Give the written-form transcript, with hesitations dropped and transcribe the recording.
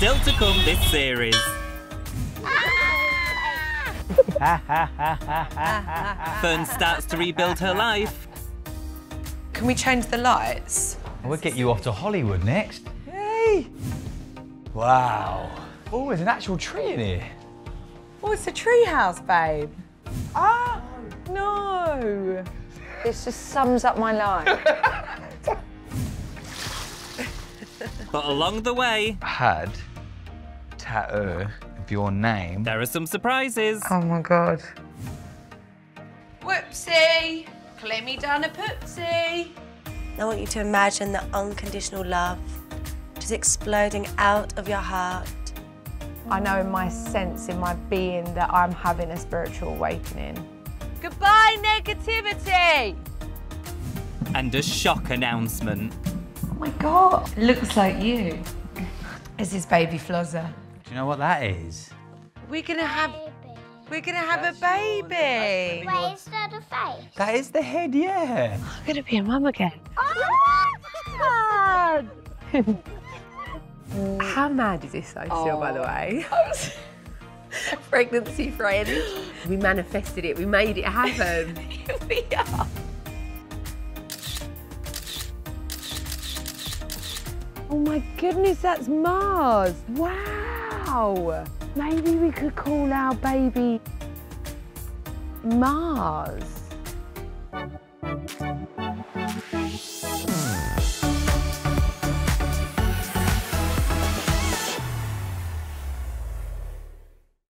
still to come this series. Fern starts to rebuild her life. Can we change the lights? We'll get you off to Hollywood next. Yay! Wow. Oh, there's an actual tree in here. Oh, it's a tree house, babe. Ah, no. This just sums up my life. But along the way... Had, tattoo of your name. There are some surprises. Oh, my God. Whoopsie. Clemmie Donna Putsie. I want you to imagine that unconditional love just exploding out of your heart. I know in my sense, in my being, that I'm having a spiritual awakening. Goodbye, negativity! And a shock announcement. Oh my God, looks like you. This is baby Flozza. Do you know what that is? We're gonna have a baby. Wait, is that a face? That is the head, yeah. Oh, I'm gonna be a mum again. Oh, my God! How mad is this I feel, by the way? Pregnancy Friday. We manifested it, we made it happen. Here we are. Oh my goodness, that's Mars. Wow. Maybe we could call our baby Mars.